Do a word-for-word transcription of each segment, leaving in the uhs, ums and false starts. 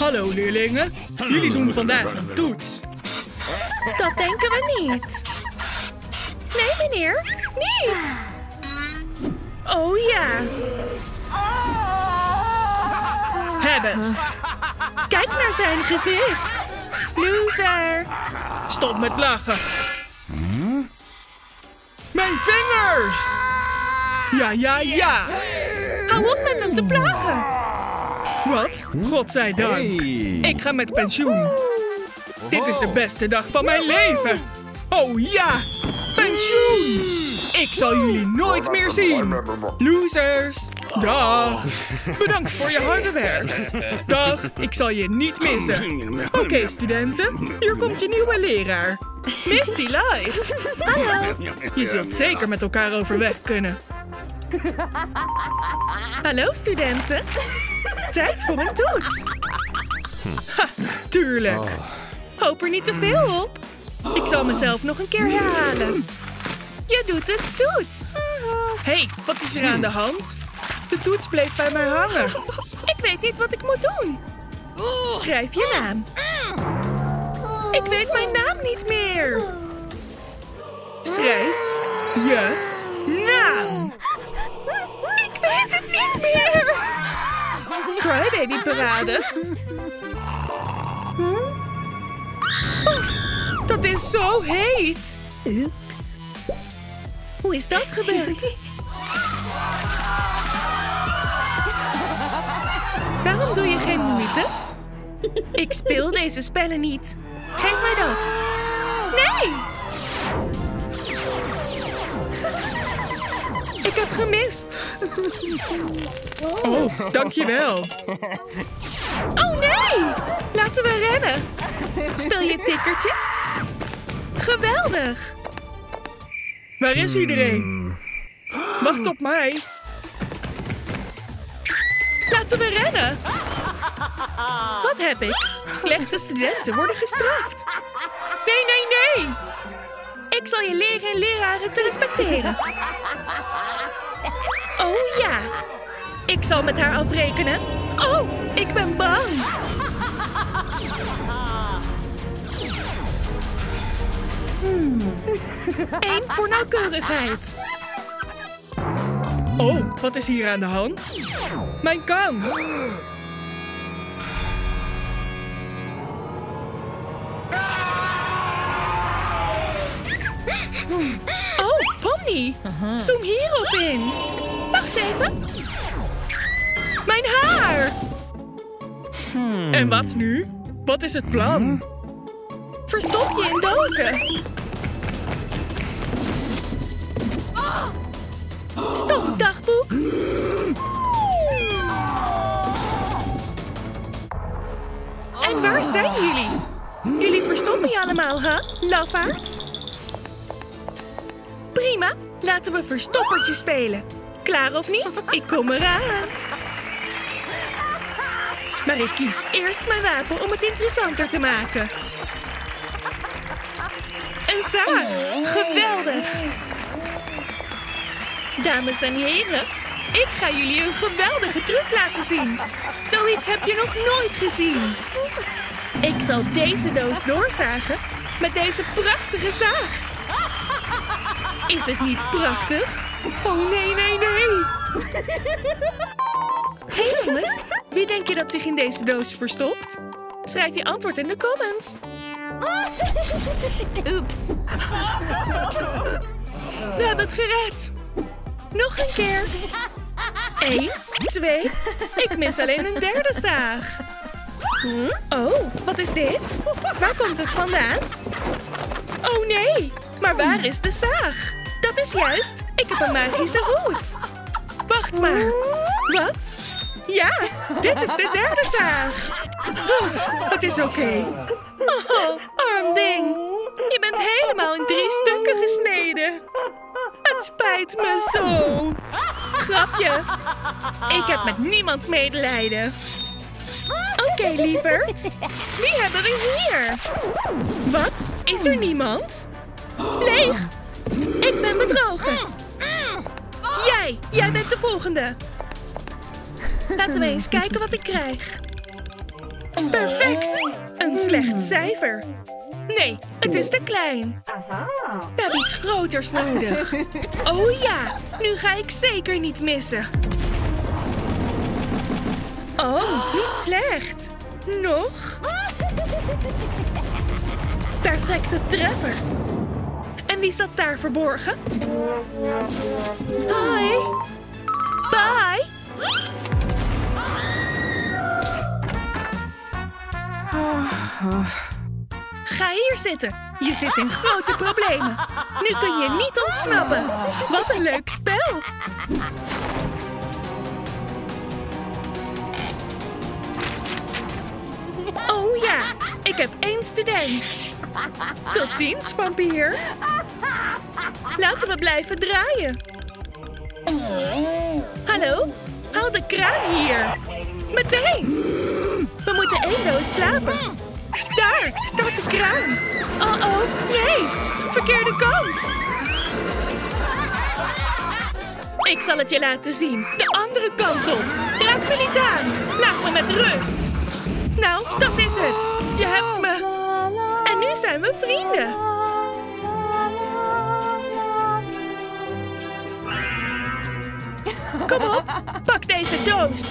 Hallo leerlingen, jullie doen vandaag een toets. Dat denken we niet. Nee meneer, niet. Oh ja. Hebbes. Kijk naar zijn gezicht. Loser. Stop met lachen. Mijn vingers. Ja, ja, ja. Hou op met hem te plagen. Wat? Godzijdank. Hey. Ik ga met pensioen. Wow. Dit is de beste dag van mijn leven. Oh ja, pensioen. Ik zal jullie nooit meer zien. Losers. Dag. Bedankt voor je harde werk. Dag, ik zal je niet missen. Oké, okay, studenten. Hier komt je nieuwe leraar. Miss Delight. Hallo. Je zult zeker met elkaar overweg kunnen. Hallo studenten. Tijd voor een toets. Ha, tuurlijk. Hoop er niet te veel op. Ik zal mezelf nog een keer herhalen. Je doet een toets. Hé, hey, wat is er aan de hand? De toets bleef bij mij hangen. Ik weet niet wat ik moet doen. Schrijf je naam. Ik weet mijn naam niet meer. Schrijf je naam. Ik weet het niet meer. Crybaby parade. Oef, dat is zo heet. Oeps. Hoe is dat gebeurd? Waarom doe je geen moeite? Ik speel deze spellen niet. Geef mij dat. Nee! Ik heb gemist. Oh, dankjewel. Oh nee! Laten we rennen. Speel je tikkertje? Geweldig. Waar is iedereen? Wacht op mij. Laten we rennen. Wat heb ik? Slechte studenten worden gestraft. Nee, nee, nee. Ik zal je leren en leraren te respecteren. Oh ja. Ik zal met haar afrekenen. Oh, ik ben bang. Hmm. Eén voor nauwkeurigheid. Oh, wat is hier aan de hand? Mijn kans. Oh, Pomni. Zoom hierop in. Wacht even. Mijn haar. Hmm. En wat nu? Wat is het plan? Verstop je in dozen. Stop, dagboek. En waar zijn jullie? Jullie verstoppen je allemaal, hè, lafaards? Prima, laten we verstoppertje spelen. Klaar of niet? Ik kom eraan. Maar ik kies eerst mijn wapen om het interessanter te maken. Een zaag. Geweldig. Dames en heren, ik ga jullie een geweldige truc laten zien. Zoiets heb je nog nooit gezien. Ik zal deze doos doorzagen met deze prachtige zaag. Is het niet prachtig? Oh nee, nee, nee. Hey jongens, wie denk je dat zich in deze doos verstopt? Schrijf je antwoord in de comments. Oeps. We hebben het gered. Nog een keer. Eén, twee. Ik mis alleen een derde zaag. Hm? Oh, wat is dit? Waar komt het vandaan? Oh nee, maar waar is de zaag? Dat is juist, ik heb een magische hoed. Wacht maar. Wat? Ja, dit is de derde zaag. Oh, het is oké. Okay. Oh, arm ding. Je bent helemaal in drie stukken gesneden. Het spijt me zo. Grapje. Ik heb met niemand medelijden. Oké, okay, lieverd. Wie hebben we hier? Wat? Is er niemand? Leeg. Ik ben bedrogen. Jij. Jij bent de volgende. Laten we eens kijken wat ik krijg. Perfect! Een slecht cijfer. Nee, het is te klein. We hebben iets groters nodig. Oh ja, nu ga ik zeker niet missen. Oh, niet slecht. Nog? Perfecte treffer. En wie zat daar verborgen? Hi. Bye. Ga hier zitten. Je zit in grote problemen. Nu kun je niet ontsnappen. Wat een leuk spel. Oh ja, ik heb één student. Tot ziens, vampier. Laten we blijven draaien. Hallo? Haal de kraan hier. Meteen. We moeten eindeloos slapen. Daar, start de kraan. Oh-oh, nee. Verkeerde kant. Ik zal het je laten zien. De andere kant op. Raak me niet aan. Laat me met rust. Nou, dat is het. Je hebt me. En nu zijn we vrienden. Kom op, pak deze doos.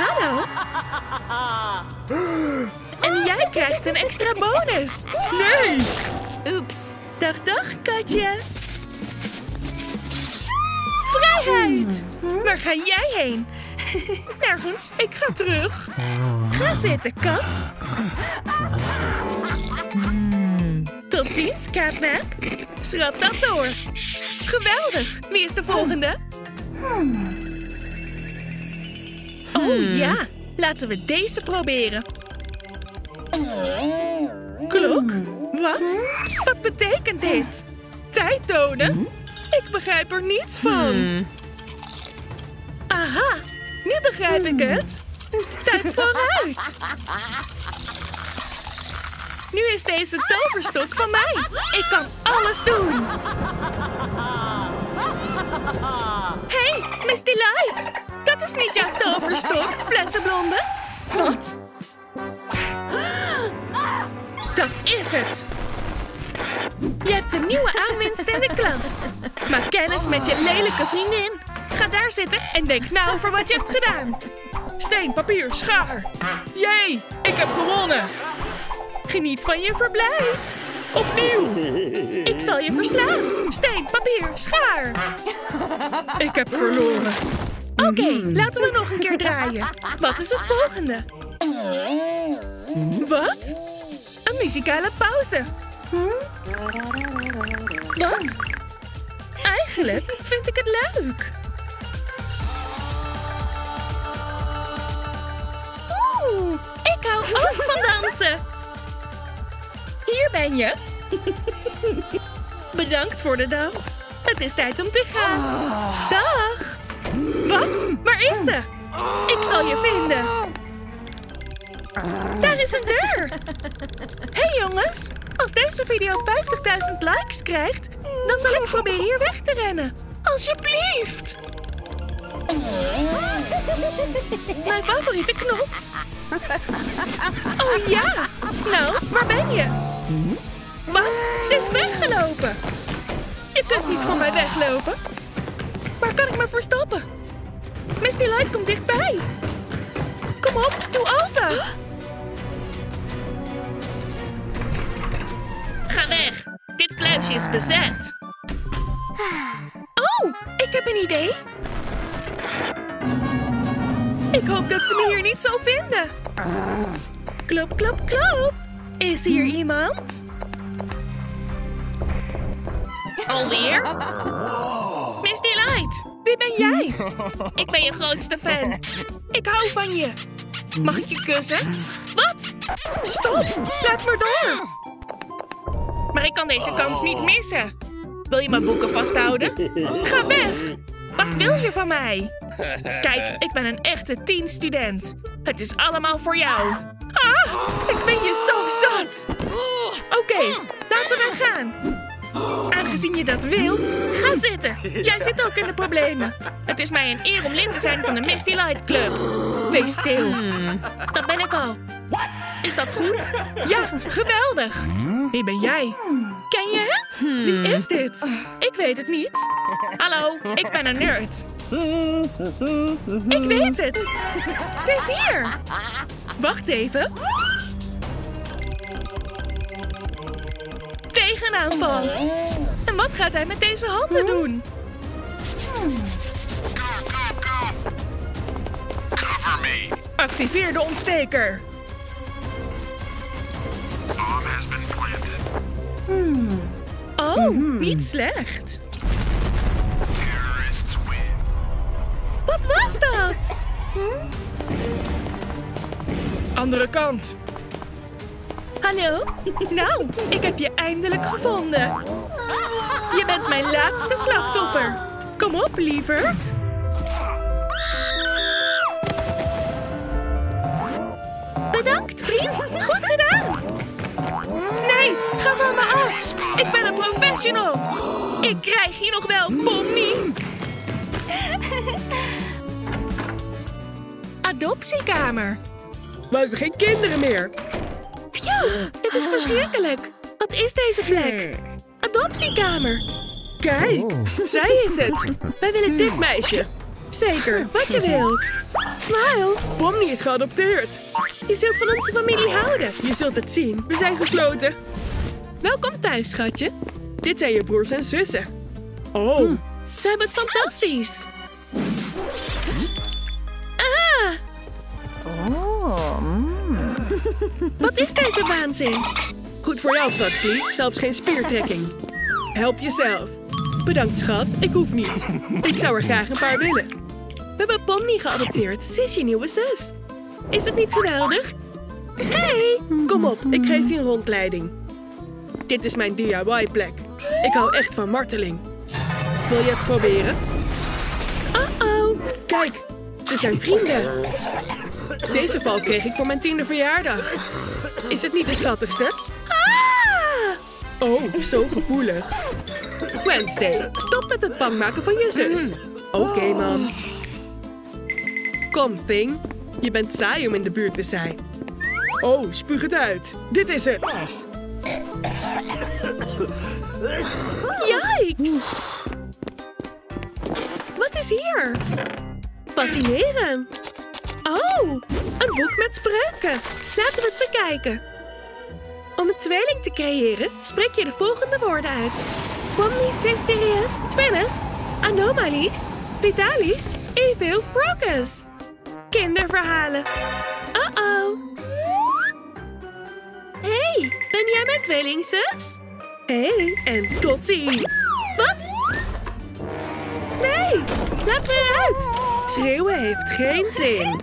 Hallo. En jij krijgt een extra bonus. Nee. Oeps. Dag, dag, katje. Vrijheid! Waar ga jij heen? Nergens, ik ga terug. Ga zitten, kat. Tot ziens, kaatnaap. Schrap dat door. Geweldig. Wie is de volgende? Oh ja, laten we deze proberen. Klok? Wat? Wat betekent dit? Tijd doden? Ik begrijp er niets van. Hmm. Aha, nu begrijp ik het. Tijd vooruit. Nu is deze toverstok van mij. Ik kan alles doen. Hey, Miss Delight. Dat is niet jouw toverstok, flessenblonde. Wat? Dat is het. Je hebt een nieuwe aanwinst in de klas. Maak kennis met je lelijke vriendin. Ga daar zitten en denk na over wat je hebt gedaan. Steen, papier, schaar. Jee, ik heb gewonnen. Geniet van je verblijf. Opnieuw. Ik zal je verslaan. Steen, papier, schaar. Ik heb verloren. Oké, okay, laten we nog een keer draaien. Wat is het volgende? Wat? Een muzikale pauze. Wat? Eigenlijk vind ik het leuk. Oeh, ik hou ook van dansen. Hier ben je. Bedankt voor de dans. Het is tijd om te gaan. Dag. Wat? Waar is ze? Ik zal je vinden. Daar is een deur. Hey jongens. Als deze video vijftigduizend likes krijgt, dan zal ik proberen hier weg te rennen. Alsjeblieft! Mijn favoriete knots. Oh ja! Nou, waar ben je? Wat? Ze is weggelopen. Je kunt niet van mij weglopen. Waar kan ik me verstoppen? Miss Delight komt dichtbij. Kom op, doe open! Ga weg. Dit kluisje is bezet. Oh, ik heb een idee. Ik hoop dat ze me hier niet zal vinden. Klop, klop, klop. Is hier iemand? Alweer? Miss Delight, wie ben jij? Ik ben je grootste fan. Ik hou van je. Mag ik je kussen? Wat? Stop, laat maar door. Maar ik kan deze kans niet missen. Wil je mijn boeken vasthouden? Ga weg! Wat wil je van mij? Kijk, ik ben een echte tienstudent. Het is allemaal voor jou. Ah, ik ben je zo zat. Oké, okay, laten we gaan. aangezien je dat wilt, ga zitten. Jij zit ook in de problemen. Het is mij een eer om lid te zijn van de Miss Delight Club. Wees stil. Hmm. Dat ben ik al. Is dat goed? Ja, geweldig. Wie ben jij? Ken je hem? Hmm. Wie is dit? Ik weet het niet. Hallo, ik ben een nerd. Ik weet het. Ze is hier. Wacht even. Tegenaanval. En wat gaat hij met deze handen doen? Activeer de ontsteker. Hmm. Oh, mm-hmm. Niet slecht. Wat was dat? Hm? Andere kant. Hallo? Nou, ik heb je eindelijk gevonden. Je bent mijn laatste slachtoffer. Kom op, lieverd. Bedankt, vriend. Goed gedaan. Nee, ga van me af. Ik ben een professional. Ik krijg je nog wel, Pommy. Adoptiekamer. We hebben geen kinderen meer. Pjoe, dit is verschrikkelijk. Wat is deze plek? Adoptiekamer. Kijk, zij is het. Wij willen dit meisje. Zeker, wat je wilt. Smile, Pommy is geadopteerd. Je zult van onze familie houden. Je zult het zien, we zijn gesloten. Welkom thuis, schatje. Dit zijn je broers en zussen. Oh, hm. Ze hebben het fantastisch. Ah! Oh, mm. Wat is deze waanzin? Goed voor jou, Paxley. Zelfs geen spiertrekking. Help jezelf. Bedankt, schat. Ik hoef niet. Ik zou er graag een paar willen. We hebben Pommy geadopteerd. Ze is je nieuwe zus. Is het niet geweldig? Hey! Kom op, ik geef je een rondleiding. Dit is mijn D I Y-plek. Ik hou echt van marteling. Wil je het proberen? Oh-oh. Kijk, ze zijn vrienden. Deze val kreeg ik voor mijn tiende verjaardag. Is het niet de schattigste? Ah! Oh, zo gevoelig. Wednesday, stop met het bang maken van je zus. Oké, okay, man. Kom, Thing. Je bent saai om in de buurt te zijn. Oh, spuug het uit. Dit is het. Yikes! Wat is hier? Fascineren. Oh, een boek met spreuken. Laten we het bekijken. Om een tweeling te creëren, spreek je de volgende woorden uit. Pomnis, Sisterius, Twinnes, Anomalies, Vitalis, Evil, Brocus. Kinderverhalen. Uh-oh. Hey, ben jij mijn tweelingzus? Hey, en tot ziens. Wat? Nee, laat me eruit. Schreeuwen heeft geen zin.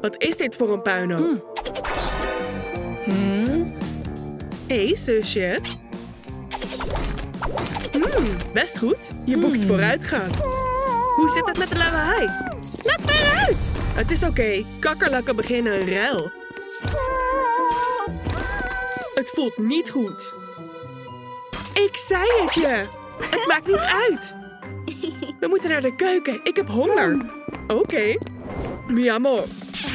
Wat is dit voor een puinhoop? Hmm. Hmm. Hé, hey, zusje. Hmm, best goed. Je boekt hmm. vooruitgang. Hoe zit het met de lawaai? Laat me eruit. Het is oké. Okay. Kakkerlakken beginnen een ruil. Het voelt niet goed. Ik zei het je. Het maakt niet uit. We moeten naar de keuken. Ik heb honger. Oké. Okay. Mi amor.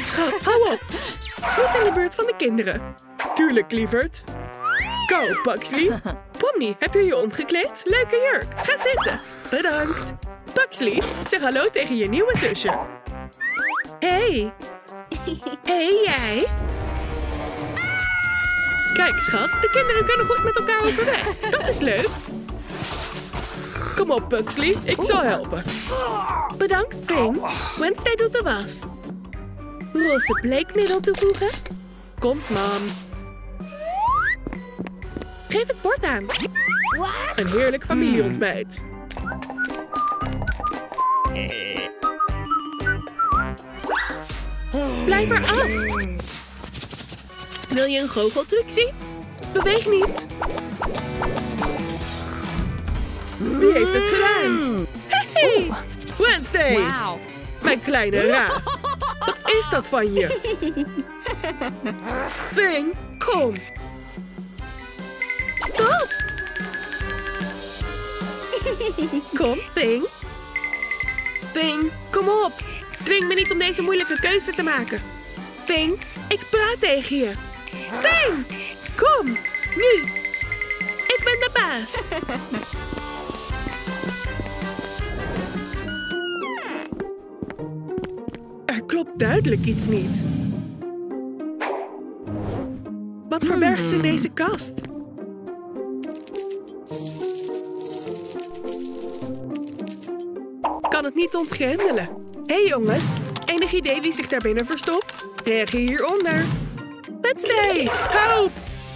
Schat, hou op. Niet in de buurt van de kinderen. Tuurlijk, lieverd. Go, Paxley. Pommy, heb je je omgekleed? Leuke jurk. Ga zitten. Bedankt. Paxley, zeg hallo tegen je nieuwe zusje. Hey. Hey, jij. Kijk, schat. De kinderen kunnen goed met elkaar overweg. Dat is leuk. Kom op, Puxley. Ik zal helpen. Bedankt, Ping. Wednesday doet de was. Roze bleekmiddel toevoegen? Komt, mam. Geef het bord aan. Een heerlijk familieontbijt. Blijf er af. Wil je een goocheltruc zien? Beweeg niet. Wie heeft het gedaan? Hey! Wednesday! Wow. Mijn kleine raaf. Wat is dat van je? Thing, kom. Stop! Kom, Ping. Ping, kom op. Dwing me niet om deze moeilijke keuze te maken. Ping, ik praat tegen je. Ping, kom, nu. Ik ben de baas. Er klopt duidelijk iets niet. Wat verbergt ze in deze kast? Kan het niet ontgrendelen. Hé hey jongens, enig idee wie zich daarbinnen verstopt? Reageer hieronder. Wedstrijd, help!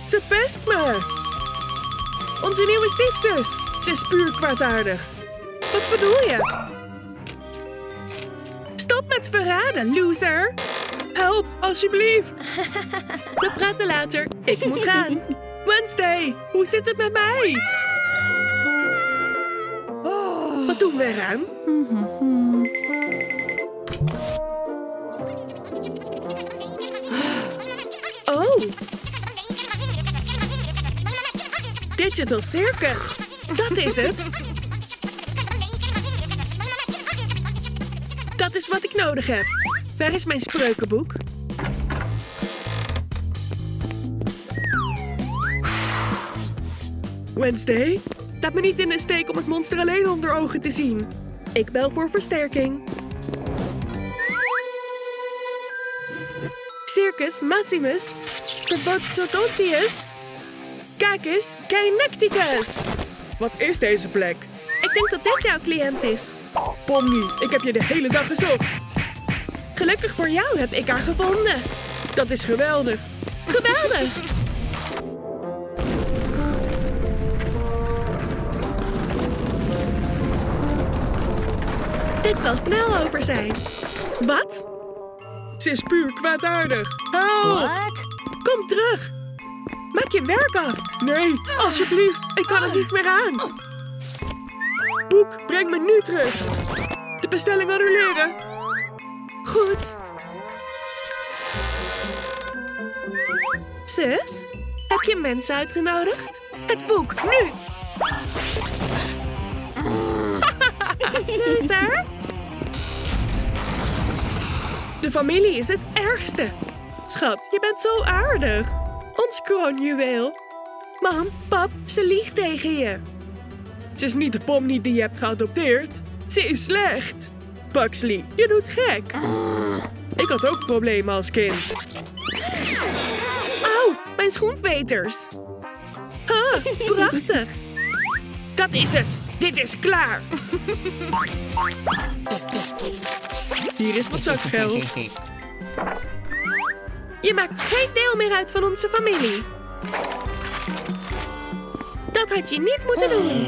Ze pest me! Onze nieuwe stiefzus. Ze is puur kwaadaardig. Wat bedoel je? Stop met verraden, loser! Help, alsjeblieft! We praten later. Ik moet gaan. Wednesday, hoe zit het met mij? Oh, wat doen we eraan? Oh! Digital Circus! Dat is het! Dat is wat ik nodig heb. Waar is mijn spreukenboek? Wednesday? Laat me niet in de steek om het monster alleen onder ogen te zien. Ik bel voor versterking. Circus Massimus. De Bozzototius. Cacus Cynecticus. Wat is deze plek? Ik denk dat dit jouw cliënt is. Pommy, ik heb je de hele dag gezocht. Gelukkig voor jou heb ik haar gevonden. Dat is geweldig. Geweldig! Dit zal snel over zijn. Wat? Ze is puur kwaadaardig. Help! Wat? Kom terug. Maak je werk af. Nee, alsjeblieft. Ik kan het niet meer aan. Boek, breng me nu terug. De bestelling annuleren. Goed. Zus, heb je mensen uitgenodigd? Het boek, nu. Loser. De familie is het ergste. Schat, je bent zo aardig. Ons kroonjuweel. Mam, pap, ze liegt tegen je. Ze is niet de Pommy die je hebt geadopteerd. Ze is slecht. Paxley, je doet gek. Ik had ook problemen als kind. Auw, mijn schoenveters. Ah, prachtig. Dat is het. Dit is klaar. Hier is wat zakgeld. Je maakt geen deel meer uit van onze familie. Dat had je niet moeten doen.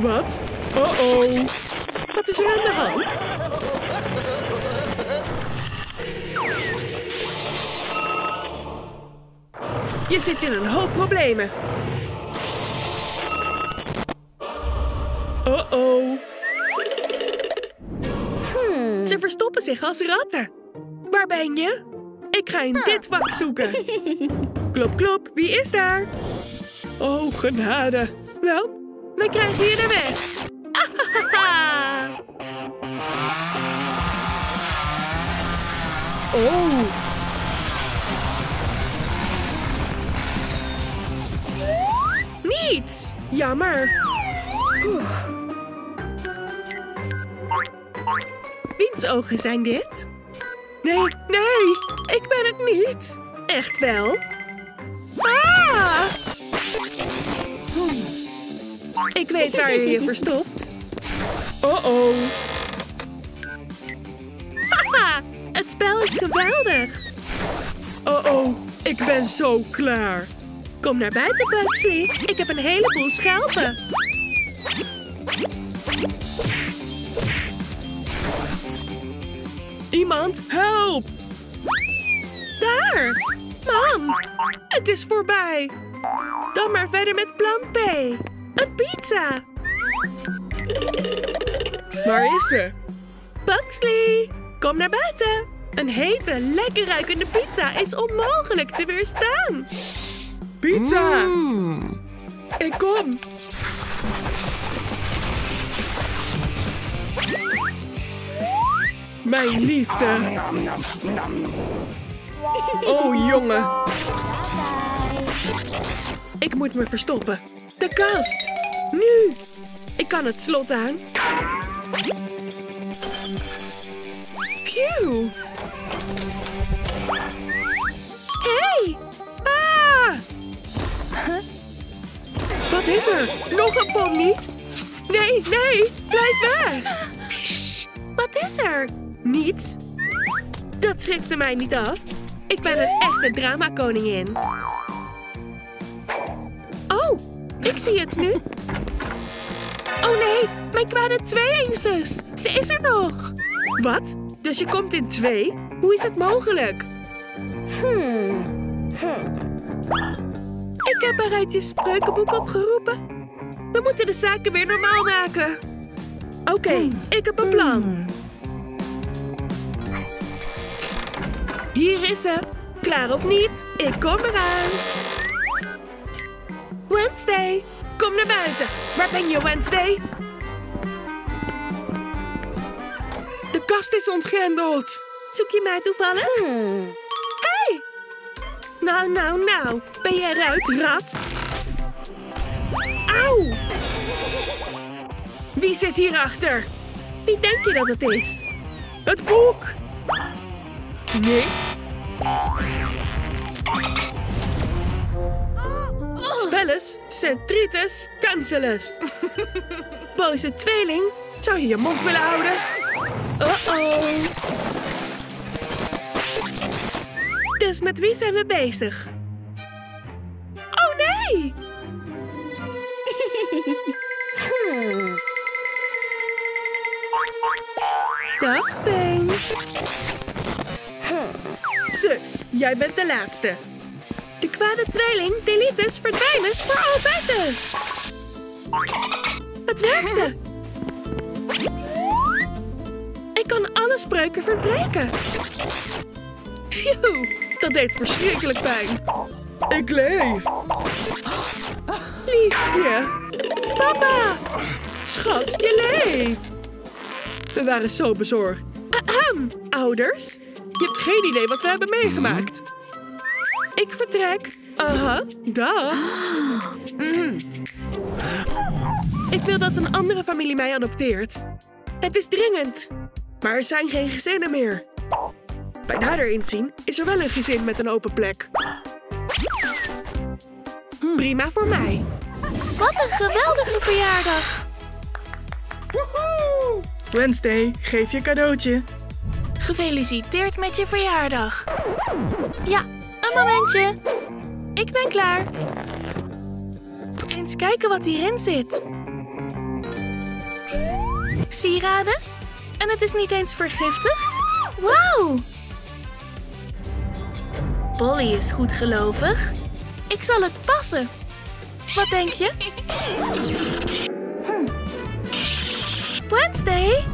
Wat? Uh-oh. Wat is er aan de hand? Je zit in een hoop problemen. Uh-oh. Hmm. Ze verstoppen zich als ratten. Waar ben je? Ik ga in dit wak zoeken. Klop, klop, wie is daar? Oh, genade. Wel, we krijgen hier de weg. Ahahaha. Oh. Niets. Jammer. Oeh. Wiens ogen zijn dit? Nee, nee, ik ben het niet. Echt wel? Ah! Ik weet waar je je verstopt. Oh-oh. Haha, het spel is geweldig. Oh-oh, ik ben zo klaar. Kom naar buiten, Bugsy. Ik heb een heleboel schelpen. Iemand, help! Daar! Mam, het is voorbij. Dan maar verder met plan P. Een pizza. Waar is ze? Buxley, kom naar buiten. Een hete, lekker ruikende pizza is onmogelijk te weerstaan. Pizza! Mm. Ik kom! Mijn liefde! Oh, jongen! Ik moet me verstoppen. De kast! Nu! Ik kan het slot aan. Pew! Hey! Ah! Huh? Wat is er? Nog een bom niet? Nee, nee! Blijf weg! Shh! Wat is er? Niets. Dat schrikte mij niet af. Ik ben een echte dramakoningin. Oh, ik zie het nu. Oh nee, mijn kwade tweelingzus. Ze is er nog. Wat? Dus je komt in twee? Hoe is het mogelijk? Hmm. Hmm. Ik heb haar uit je spreukenboek opgeroepen. We moeten de zaken weer normaal maken. Oké, okay, hmm. ik heb een plan. Hmm. Hier is ze. Klaar of niet? Ik kom eraan. Wednesday, kom naar buiten. Waar ben je, Wednesday? De kast is ontgrendeld. Zoek je mij toevallig? Hmm. Hey! Nou, nou, nou. Ben je eruit, rat? Auw! Wie zit hierachter? Wie denk je dat het is? Het boek! Nee. Spellus, centritus, cancelus. Boze tweeling, zou je je mond willen houden? Uh-oh. Dus met wie zijn we bezig? Oh nee! Dag, Ben. Zus, jij bent de laatste. De kwade tweeling, Delitus, verdwijnes voor altijd dus. Het werkte. Ik kan alle spreuken verbreken. Phew, dat deed verschrikkelijk pijn. Ik leef. Liefje. Papa. Schat, je leeft. We waren zo bezorgd. Ahem, ouders. Je hebt geen idee wat we hebben meegemaakt. Ik vertrek. Aha, dag. Mm. Ik wil dat een andere familie mij adopteert. Het is dringend. Maar er zijn geen gezinnen meer. Bij nader inzien is er wel een gezin met een open plek. Prima voor mij. Wat een geweldige verjaardag. Woehoe. Wednesday, geef je cadeautje. Gefeliciteerd met je verjaardag. Ja, een momentje. Ik ben klaar. Eens kijken wat hierin zit. Sieraden? En het is niet eens vergiftigd? Wauw! Polly is goedgelovig. Ik zal het passen. Wat denk je? Hm. Wednesday?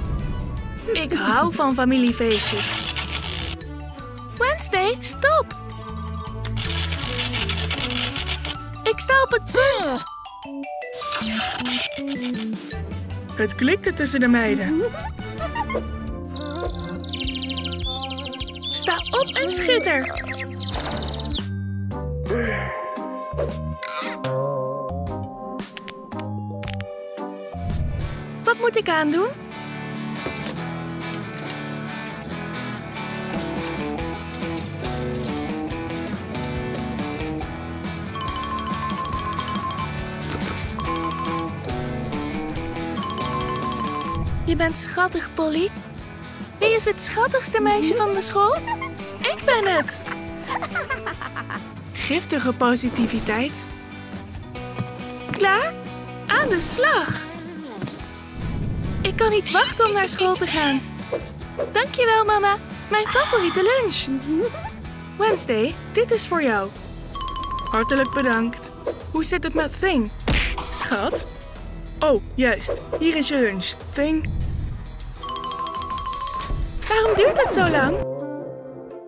Ik hou van familiefeestjes. Wednesday, stop! Ik sta op het punt! Het klikte tussen de meiden. Sta op en schitter! Wat moet ik aandoen? Je bent schattig, Polly. Wie is het schattigste meisje van de school? Ik ben het! Giftige positiviteit. Klaar? Aan de slag! Ik kan niet wachten om naar school te gaan. Dankjewel, mama. Mijn favoriete lunch. Wednesday, dit is voor jou. Hartelijk bedankt. Hoe zit het met Thing? Schat? Oh, juist. Hier is je lunch. Thing. Waarom duurt het zo lang?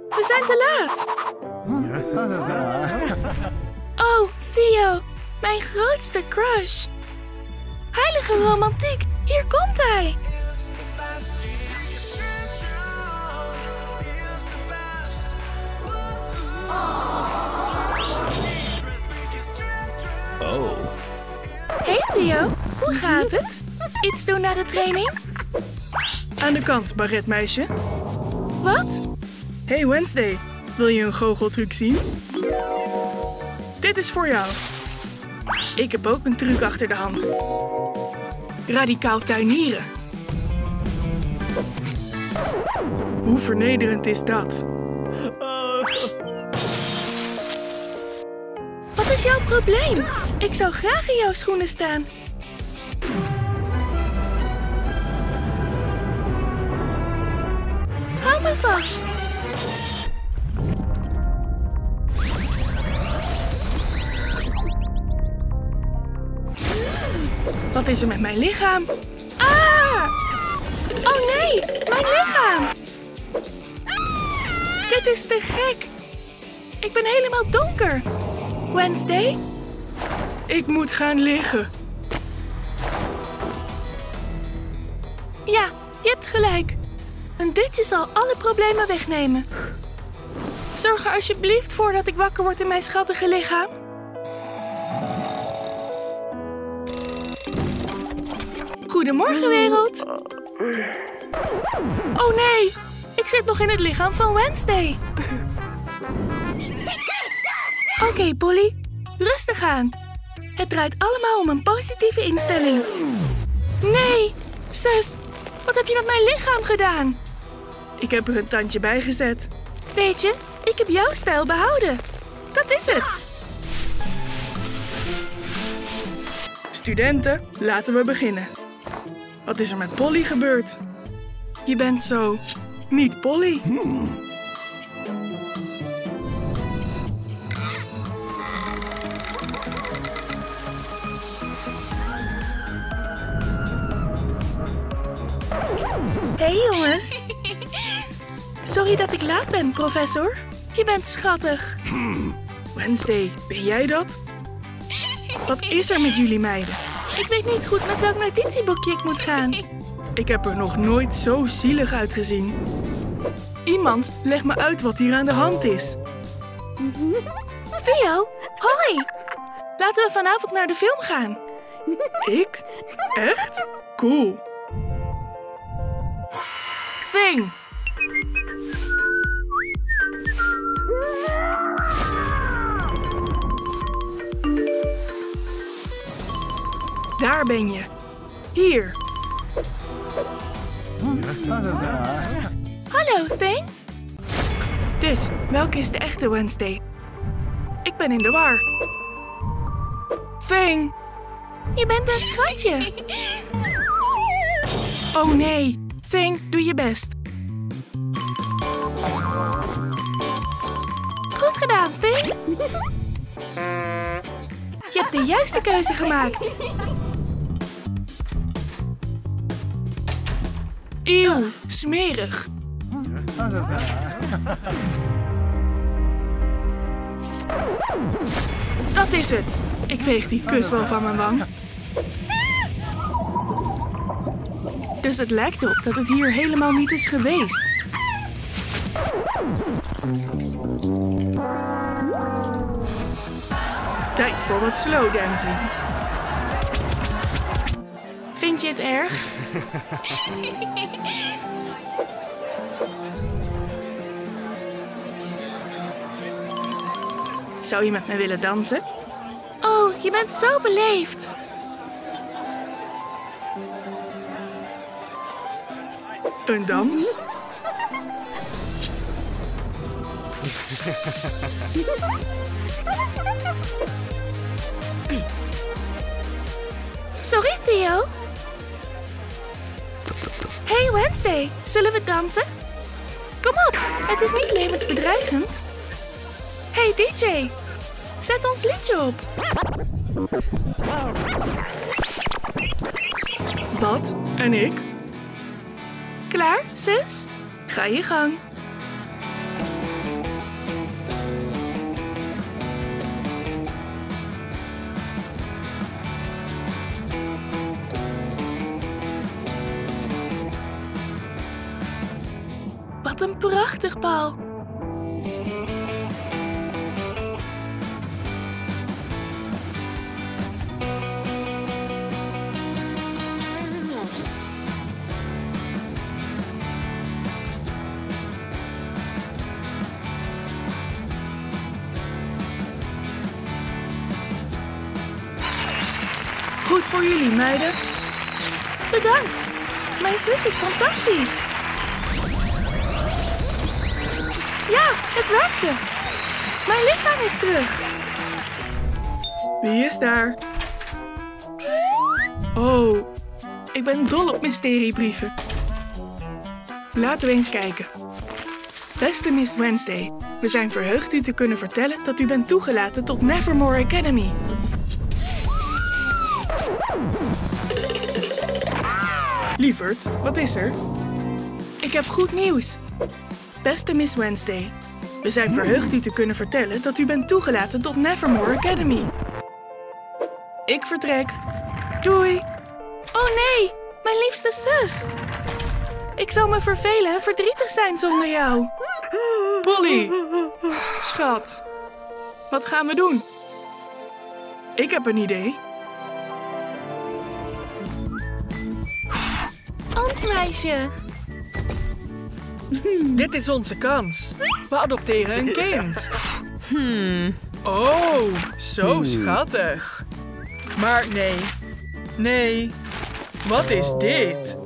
We zijn te laat. Oh, Theo. Mijn grootste crush. Heilige romantiek, hier komt hij. Oh. Hey Theo, hoe gaat het? Iets doen na de training? Aan de kant, baguettemeisje. Wat? Hey Wednesday, wil je een goocheltruc zien? Dit is voor jou. Ik heb ook een truc achter de hand. Radicaal tuinieren. Hoe vernederend is dat? Uh. Wat is jouw probleem? Ik zou graag in jouw schoenen staan. Hou me vast. Wat is er met mijn lichaam? Ah! Oh nee, mijn lichaam! Dit is te gek! Ik ben helemaal donker! Wednesday? Ik moet gaan liggen. Ja, je hebt gelijk. Een dutje zal alle problemen wegnemen. Zorg er alsjeblieft voor dat ik wakker word in mijn schattige lichaam. Goedemorgen, wereld. Oh nee, ik zit nog in het lichaam van Wednesday. Oké, okay, Polly, rustig aan. Het draait allemaal om een positieve instelling. Nee, zus, wat heb je met mijn lichaam gedaan? Ik heb er een tandje bij gezet. Weet je, ik heb jouw stijl behouden. Dat is het. Studenten, laten we beginnen. Wat is er met Polly gebeurd? Je bent zo... niet Polly. Hmm. Hey jongens. Sorry dat ik laat ben, professor. Je bent schattig. Hmm. Wednesday, ben jij dat? Wat is er met jullie meiden? Ik weet niet goed met welk notitieboekje ik moet gaan. Ik heb er nog nooit zo zielig uitgezien. Iemand legt me uit wat hier aan de hand is. Theo, hoi. Laten we vanavond naar de film gaan. Ik? Echt? Cool. Zing. Daar ben je. Hier. Hallo, Thing. Dus, welke is de echte Wednesday? Ik ben in de war. Thing. Je bent een schatje. Oh nee. Thing, doe je best. Goed gedaan, Thing. Je hebt de juiste keuze gemaakt. Eeuw, smerig. Dat is het. Ik veeg die kus wel van mijn wang. Dus het lijkt op dat het hier helemaal niet is geweest. Tijd voor wat slowdancing. Vind je het erg? Zou je met me willen dansen? Oh, je bent zo beleefd. Een dans? Sorry, Theo. Hey Wednesday, zullen we dansen? Kom op, het is niet levensbedreigend. Hey D J, zet ons liedje op. Wat? En ik? Klaar, zus? Ga je gang. Wat een prachtig paal. Goed voor jullie, meiden. Bedankt. Mijn zus is fantastisch. Ja, het werkte. Mijn lichaam is terug. Wie is daar? Oh, ik ben dol op mysteriebrieven. Laten we eens kijken. Beste Miss Wednesday, we zijn verheugd u te kunnen vertellen dat u bent toegelaten tot Nevermore Academy. Lieverd, wat is er? Ik heb goed nieuws. Beste Miss Wednesday, we zijn verheugd u te kunnen vertellen dat u bent toegelaten tot Nevermore Academy. Ik vertrek. Doei. Oh nee, mijn liefste zus. Ik zou me vervelen en verdrietig zijn zonder jou. Polly, schat, wat gaan we doen? Ik heb een idee. Ons meisje. Hmm. Dit is onze kans. We adopteren een kind. Hmm. Oh, zo hmm. schattig. Maar nee. Nee. Wat is dit?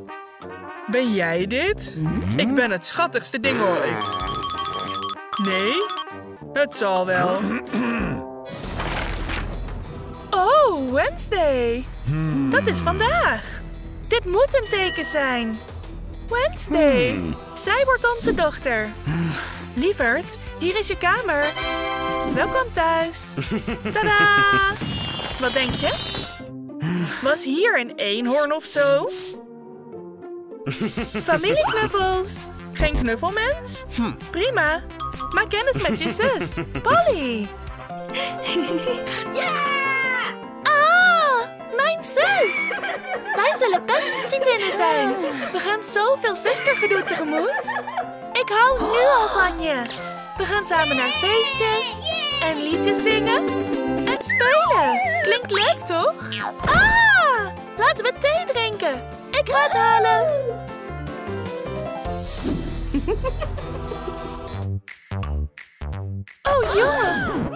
Ben jij dit? Hmm? Ik ben het schattigste ding ooit. Nee? Het zal wel. Oh, Wednesday. Hmm. Dat is vandaag. Dit moet een teken zijn. Wednesday, hmm. zij wordt onze dochter. Lieverd, hier is je kamer. Welkom thuis. Tada! Wat denk je? Was hier een eenhoorn of zo? Familieknuffels. Geen knuffelmens? Prima. Maak kennis met je zus, Polly. Ja! Mijn zus! Wij zullen best vriendinnen zijn. We gaan zoveel zustergedoe tegemoet. Ik hou nu al van je. We gaan samen naar feestjes en liedjes zingen en spelen. Klinkt leuk, toch? Ah! Laten we thee drinken. Ik ga het halen. Oh, jongen!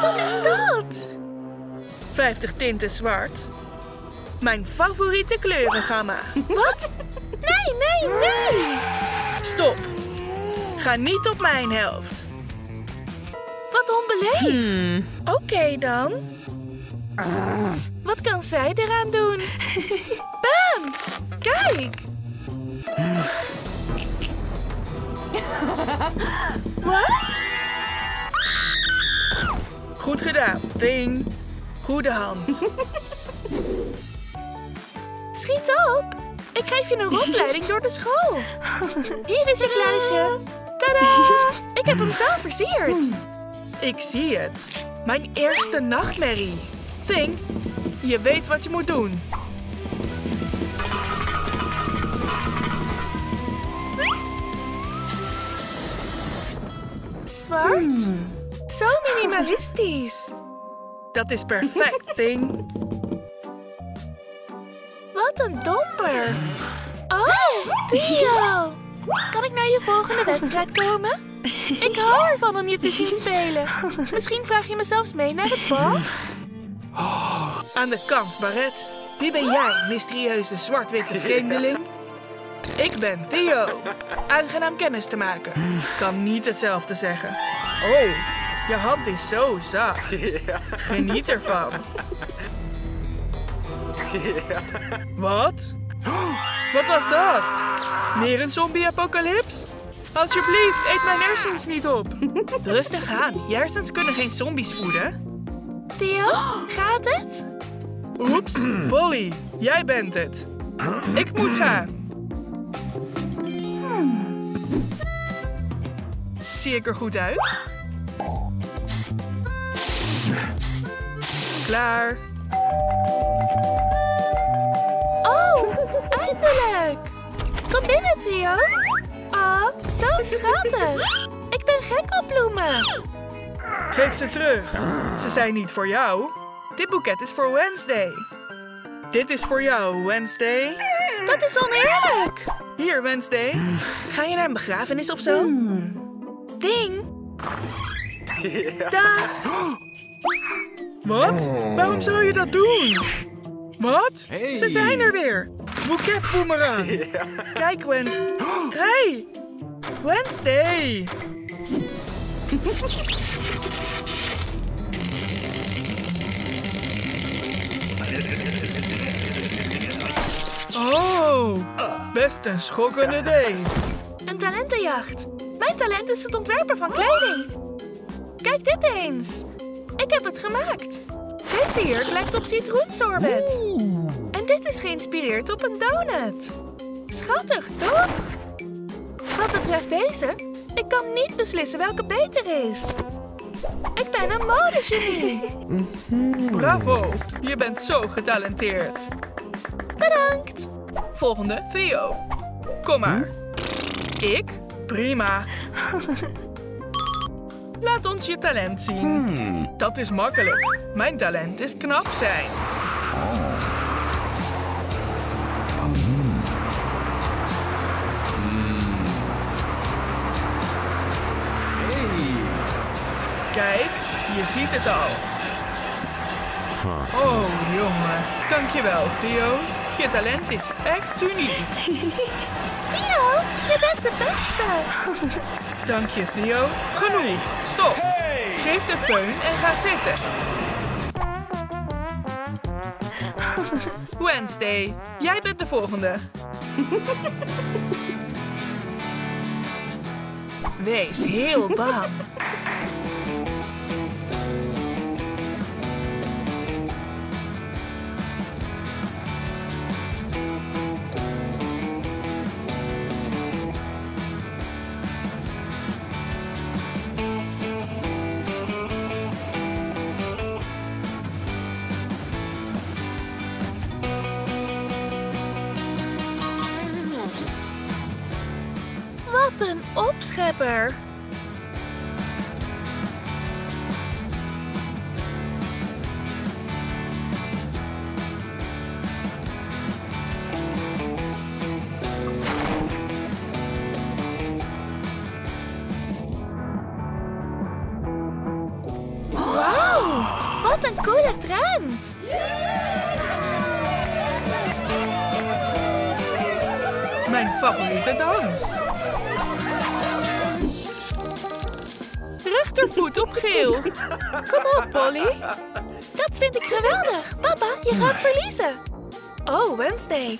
Wat is dat? vijftig tinten zwart. Mijn favoriete kleurengama. Wat? Nee, nee, nee! Stop. Ga niet op mijn helft. Wat onbeleefd. Hmm. Oké okay, dan. Ah. Wat kan zij eraan doen? Bam! Kijk! Wat? Goed gedaan, Ding. Goede hand. Schiet op. Ik geef je een rondleiding door de school. Hier is je kluisje. Tadaa. Ik heb hem zelf versierd. Ik zie het. Mijn eerste nachtmerrie. Ding, je weet wat je moet doen. Zwart. Hmm. Zo minimalistisch. Dat is perfect, Ding. Wat een domper. Oh, Theo. Kan ik naar je volgende wedstrijd komen? Ik hou ervan om je te zien spelen. Misschien vraag je me zelfs mee naar het bal? Aan de kant, Barret. Wie ben jij, mysterieuze zwart-witte vreemdeling? Ik ben Theo. Aangenaam kennis te maken. Kan niet hetzelfde zeggen. Oh. Je hand is zo zacht. Geniet ervan. Wat? Wat was dat? Meer een zombie-apocalyps? Alsjeblieft, eet mijn hersens niet op. Rustig aan. Je hersens kunnen geen zombies voeden. Theo, gaat het? Oeps, Polly, jij bent het. Ik moet gaan. Zie ik er goed uit? Klaar. Oh, eindelijk. Kom binnen, Theo. Oh, zo schattig. Ik ben gek op bloemen. Geef ze terug. Ze zijn niet voor jou. Dit boeket is voor Wednesday. Dit is voor jou, Wednesday. Dat is oneerlijk. Hier, Wednesday. Ga je naar een begrafenis of zo? Mm. Ding. Yeah. Dag. Wat? Waarom zou je dat doen? Wat? Hey. Ze zijn er weer. Boeketboomerang. Yeah. Kijk, Wednesday. Hey. Wednesday. Oh, best een schokkende date. Een talentenjacht. Mijn talent is het ontwerpen van kleding. Kijk dit eens. Ik heb het gemaakt. Deze jurk lijkt op citroensorbet. En dit is geïnspireerd op een donut. Schattig, toch? Wat betreft deze, ik kan niet beslissen welke beter is. Ik ben een modegenie. Bravo, je bent zo getalenteerd. Bedankt. Volgende, Theo. Kom maar. Ik? Prima. Laat ons je talent zien. Hmm. Dat is makkelijk. Mijn talent is knap zijn. Oh. Oh. Hmm. Hey. Kijk, je ziet het al. Oh, jongen. Dankjewel, Theo. Je talent is echt uniek. Theo, je bent de beste. Dank je, Theo. Genoeg. Stop. Geef de föhn en ga zitten. Wednesday, jij bent de volgende. Wees heel bang. Opschepper. Wow, wat een coole trend. Mijn favoriete dans. Voet op geel. Kom op, Polly. Dat vind ik geweldig. Papa, je gaat verliezen. Oh, Wednesday.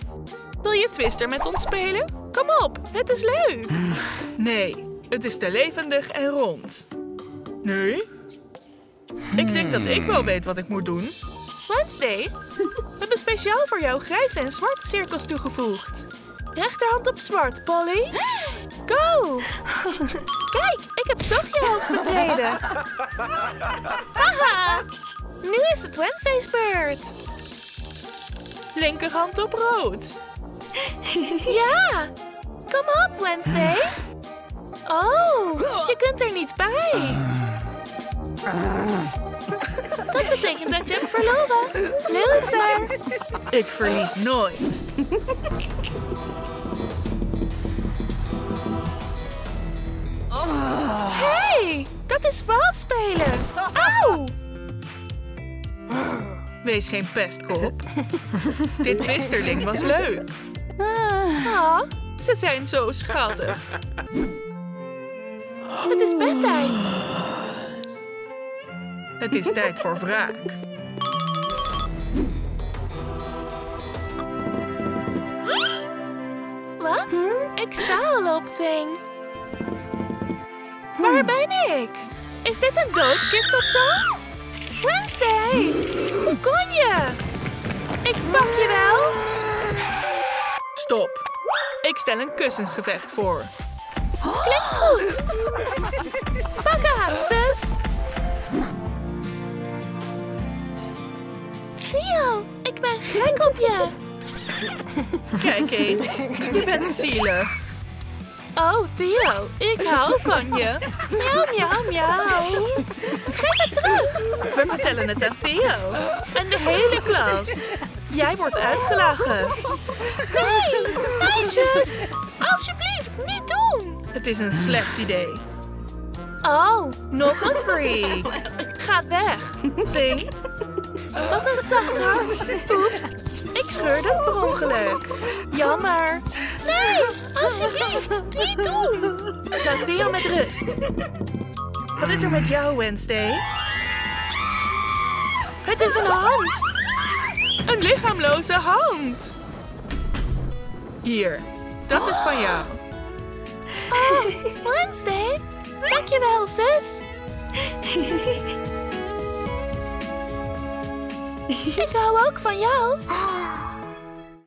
Wil je Twister met ons spelen? Kom op, het is leuk. Nee, het is te levendig en rond. Nee? Ik denk dat ik wel weet wat ik moet doen. Wednesday, we hebben speciaal voor jou grijs en zwart cirkels toegevoegd. Rechterhand op zwart, Polly. Go! Kijk, ik heb toch je hoofd betreden. Haha! Nu is het Wednesday's beurt. Linkerhand op rood. Ja! Kom op, Wednesday. Oh, je kunt er niet bij. Dat betekent dat je hebt verloren. Loser. Ik verlies nooit. Hey, dat is valspelen. Auw! Wees geen pestkop. Dit twisterling was leuk. Oh, ze zijn zo schattig. Het is bedtijd. Het is tijd voor wraak. Wat? Ik sta al op ding. Waar ben ik? Is dit een doodskist of zo? Wednesday! Hoe kon je? Ik pak je wel! Stop. Ik stel een kussengevecht voor. Klinkt goed! Pak aan, zus! Theo, ik ben gek op je! Kijk eens, je bent zielig. Oh, Theo, ik hou van je. Miauw, miauw, miauw. Geef het terug. We vertellen het aan Theo. En de hele klas. Jij wordt uitgelachen. Nee, meisjes. Alsjeblieft, niet doen. Het is een slecht idee. Oh, nog een freak. Ga weg. Thee. Wat een zacht hart. Oeps, ik scheurde het per ongeluk. Jammer. Nee, alsjeblieft, niet doen. Laat Theo met rust. Wat is er met jou, Wednesday? Het is een hand. Een lichaamloze hand. Hier, dat is van jou. Oh, Wednesday. Dankjewel, zus. Ik hou ook van jou.